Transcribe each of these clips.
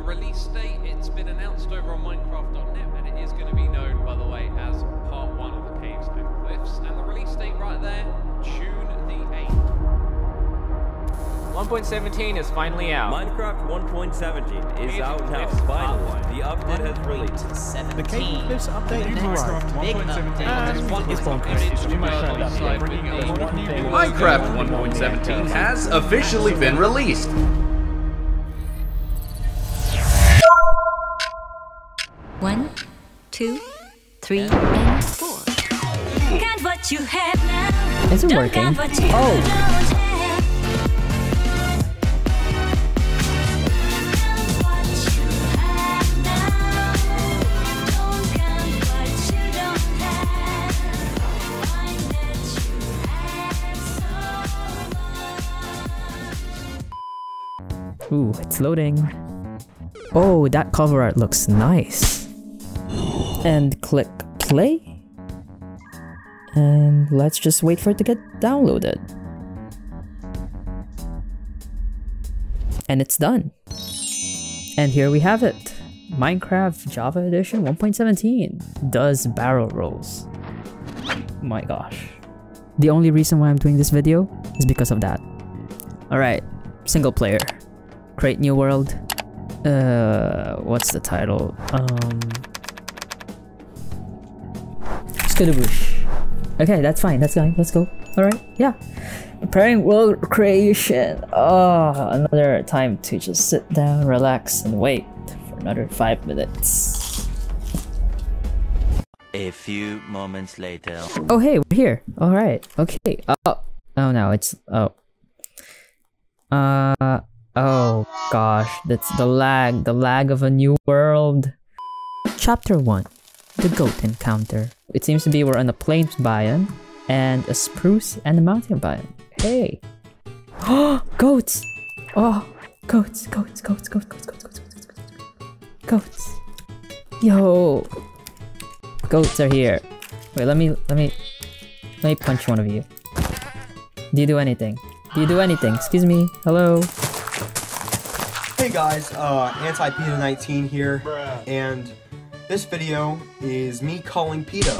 the release date. It's been announced over on Minecraft.net, and it is going to be known, by the way, as part one of the Caves and Cliffs. And the release date right there, June the 8th. 1.17 is finally out. Minecraft 1.17 is out now, finally. The update has released. The Caves and Cliffs update is Minecraft 1.17 is finally out. Minecraft 1.17 has officially been released. One, two, three, and four. Count what you have now. Is it working? Oh. Ooh, it's loading. Oh, that cover art looks nice. And click play, and let's just wait for it to get downloaded. And it's done. And here we have it, Minecraft Java Edition 1.17 does barrel rolls. My gosh. The only reason why I'm doing this video is because of that. Alright, single player, create new world. What's the title? Okay, that's fine, that's fine, let's go. Alright, yeah. Preparing world creation. Oh, another time to just sit down, relax, and wait for another 5 minutes. A few moments later. Oh hey, we're here. Alright, okay. Oh no, it's oh gosh, that's the lag of a new world. Chapter 1. The goat encounter. It seems to be we're on a plains biome and a spruce and a mountain biome. Hey! Oh, goats! Oh, goats. Yo, goats are here. Wait, let me punch one of you. Do you do anything? Do you do anything? Excuse me. Hello. Hey guys, AntiPete19 here, and this video is me calling PETA.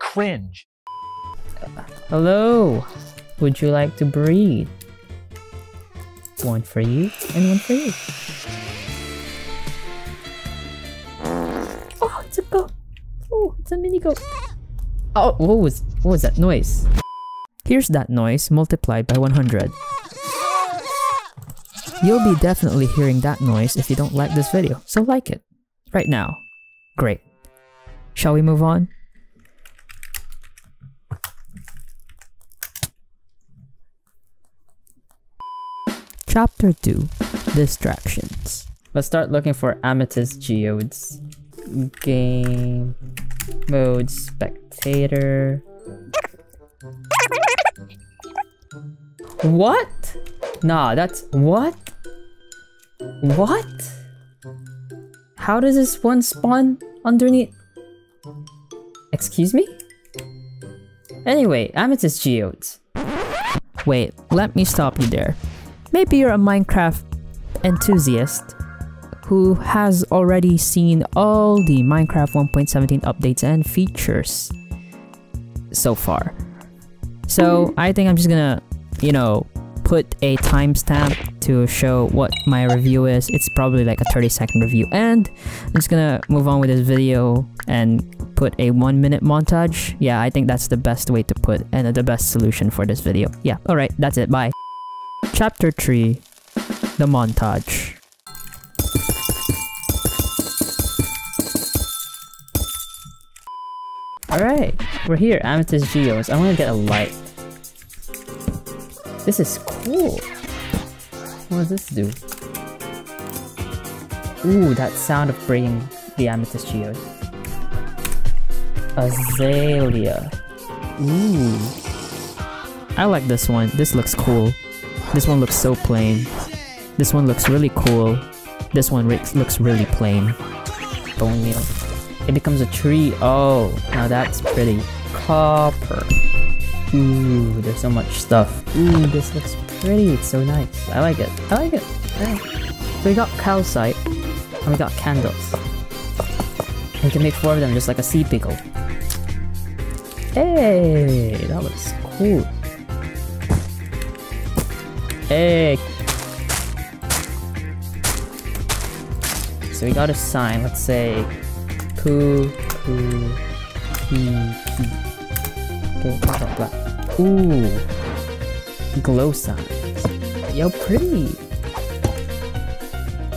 Cringe. Hello. Would you like to breed? One for you and one for you. Oh, it's a goat. Oh, it's a mini goat. Oh, what was that noise? Here's that noise multiplied by 100. You'll be definitely hearing that noise if you don't like this video, so like it right now. Great. Shall we move on? Chapter 2. Distractions. Let's start looking for Amethyst Geodes. Game mode spectator. What? Nah, that's... what? What? How does this one spawn underneath? Excuse me? Anyway, Amethyst Geodes. Wait, let me stop you there. Maybe you're a Minecraft enthusiast who has already seen all the Minecraft 1.17 updates and features so far. So I think I'm just gonna, you know, put a timestamp to show what my review is. It's probably like a 30-second review, and I'm just gonna move on with this video and put a 1-minute montage. Yeah, I think that's the best way to put and the best solution for this video. Yeah, alright, that's it, bye. Chapter 3, the montage. Alright, we're here, Amethyst Geodes. I'm gonna get a light. This is cool. What does this do? Ooh, that sound of bringing the Amethyst Geode. Azalea. Ooh. I like this one. This looks cool. This one looks so plain. This one looks really cool. This one looks really plain. Bone meal. It becomes a tree. Oh, now that's pretty. Copper. Ooh, there's so much stuff. Ooh, this looks pretty. It's so nice. I like it. I like it. Yeah. So we got calcite, and we got candles. And we can make 4 of them, just like a sea pickle. Hey, that looks cool. Hey. So we got a sign. Let's say, poo, poo, pee, pee. Okay, black, black. Ooh, glow signs. Yo, pretty.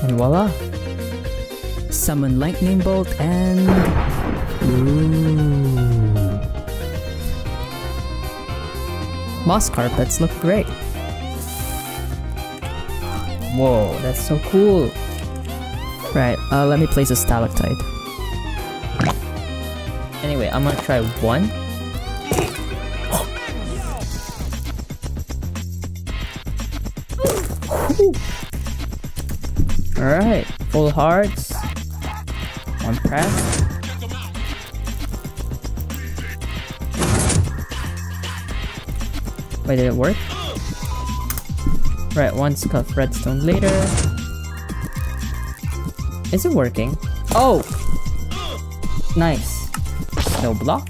And voila. Summon lightning bolt and ooh. Moss carpets look great. Whoa, that's so cool. Right, let me place a stalactite. Anyway, I'm gonna try one. Alright, full hearts. One press. Wait, did it work? Right, one scuff redstone later. Is it working? Oh! Nice. Snow block.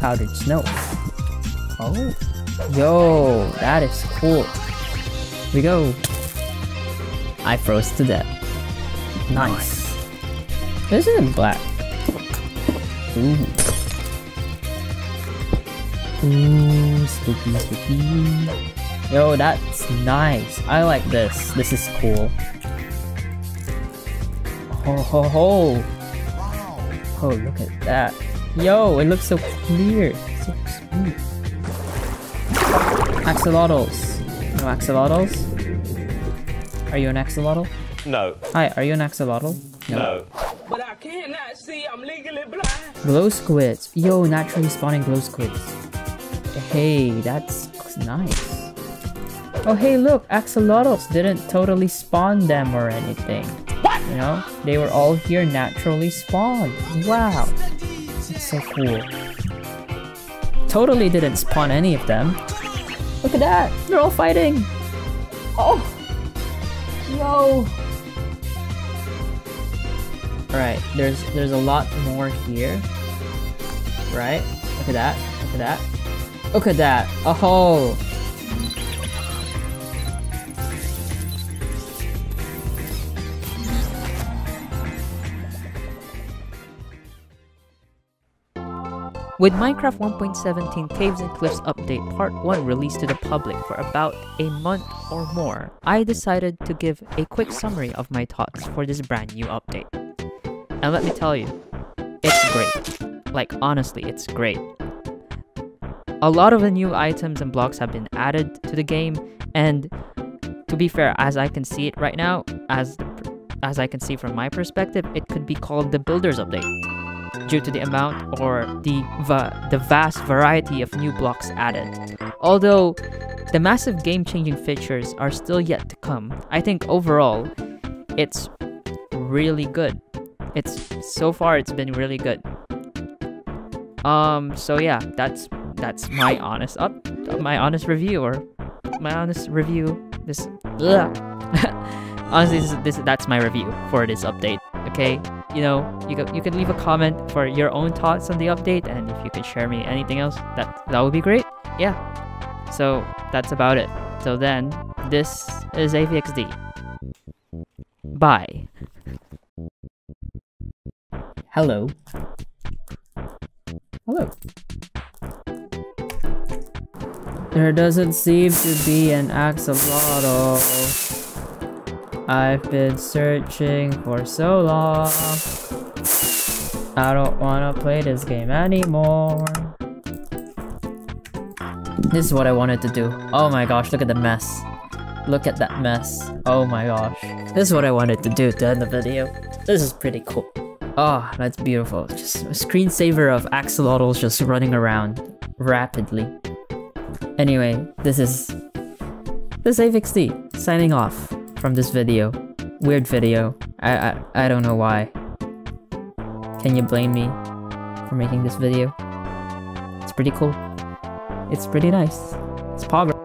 Powdered snow. Oh. Yo, that is cool. Here we go. I froze to death. Nice. This isn't black. Ooh. Ooh, spooky, spooky. Yo, that's nice. I like this. This is cool. Ho ho ho! Oh, look at that. Yo, it looks so clear. It's so smooth. Axolotls. No axolotls? Are you an axolotl? No. Hi, are you an axolotl? No. But I cannot see, I'm legally blind. Glow squids. Yo, naturally spawning glow squids. Hey, that's nice. Oh hey, look, axolotls didn't totally spawn them or anything. You know, they were all here naturally spawned. Wow, that's so cool. Totally didn't spawn any of them. Look at that, they're all fighting. Oh, yo. All right, there's a lot more here. Right? Look at that. Look at that. Look at that. Oh. With Minecraft 1.17 Caves and Cliffs update part 1 released to the public for about a month or more, I decided to give a quick summary of my thoughts for this brand new update. And let me tell you, it's great. Like honestly, it's great. A lot of the new items and blocks have been added to the game, and to be fair, as I can see it right now, as I can see from my perspective, it could be called the Builders update, due to the amount or the vast variety of new blocks added. Although the massive game-changing features are still yet to come, I think overall it's really good. So far it's been really good. So yeah, that's my honest review this honestly that's my review for this update. Okay, you know, you can leave a comment for your own thoughts on the update, and if you could share me anything else, that would be great. Yeah, so that's about it. So then, this is AvXD. Bye. Hello. Hello. There doesn't seem to be an axolotl. I've been searching for so long. I don't wanna play this game anymore. This is what I wanted to do. Oh my gosh, look at the mess. Look at that mess. Oh my gosh. This is what I wanted to do to end the video. This is pretty cool. Oh, that's beautiful. Just a screensaver of axolotls just running around rapidly. Anyway, this is AvXD signing off from this video. Weird video. I don't know why. Can you blame me for making this video? It's pretty cool. It's pretty nice. It's poverty.